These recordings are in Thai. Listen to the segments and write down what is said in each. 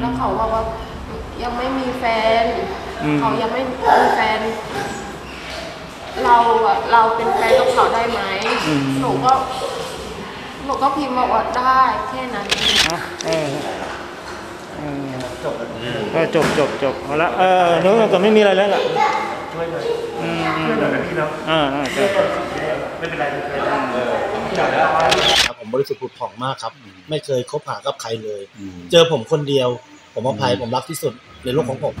แล้วเขาบอกว่ายังไม่มีแฟนเขายังไม่มีแฟนเราเป็นแฟนกับเขาได้ไหมหนูก็พิมพ์บอกว่าได้แค่นั้นจบแล้วจบเอาละนู้นก็ไม่มีอะไรแล้วล่ะช่วยหน่อยกับพี่เนาะไม่เป็นไรผมบริสุทธิ์ผุดผ่องมากครับไม่เคยคบหากับใครเลยเจอผมคนเดียวผมอภัยผมรักที่สุดในโลกของผม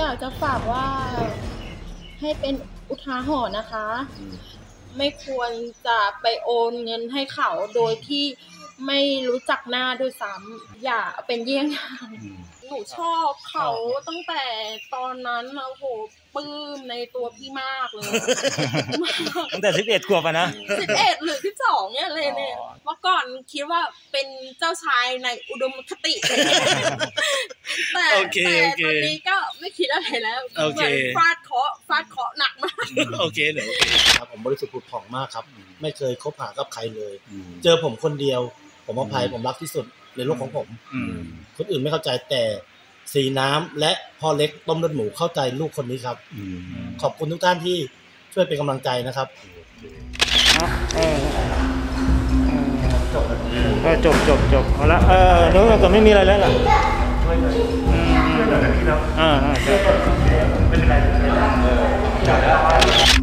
อยากจะฝากว่าให้เป็นอุทาหรณ์นะคะไม่ควรจะไปโอนเงินให้เขาโดยที่ไม่รู้จักหน้าด้วยซ้ำอย่าเป็นเยี่ยงอย่างหนูชอบเขาตั้งแต่ตอนนั้นโอ้โหปลื้มในตัวพี่มากเลยตั้งแต่11 ขวบนะ11หรือ12เนี่ยเลยเนี่ยเมื่อก่อนคิดว่าเป็นเจ้าชายในอุดมคติแต่ตอนนี้ก็ไม่คิดอะไรแล้วเหมือนฟาดเคาะหนักมากโอเคเดี๋ยวผมบริสุทธิ์ผุดผ่องมากครับไม่เคยคบหากับใครเลยเจอผมคนเดียวผมอภัยผมรักที่สุดในโลกของผมคนอื่นไม่เข้าใจแต่สีน้ำและพ่อเล็กต้มเลือดหมูเข้าใจลูกคนนี้ครับขอบคุณทุกท่านที่ช่วยเป็นกำลังใจนะครับจบเอาละนู้นก็ไม่มีอะไรแล้วล่ะช่วยหน่อยกับพี่เนาะไม่เป็นไร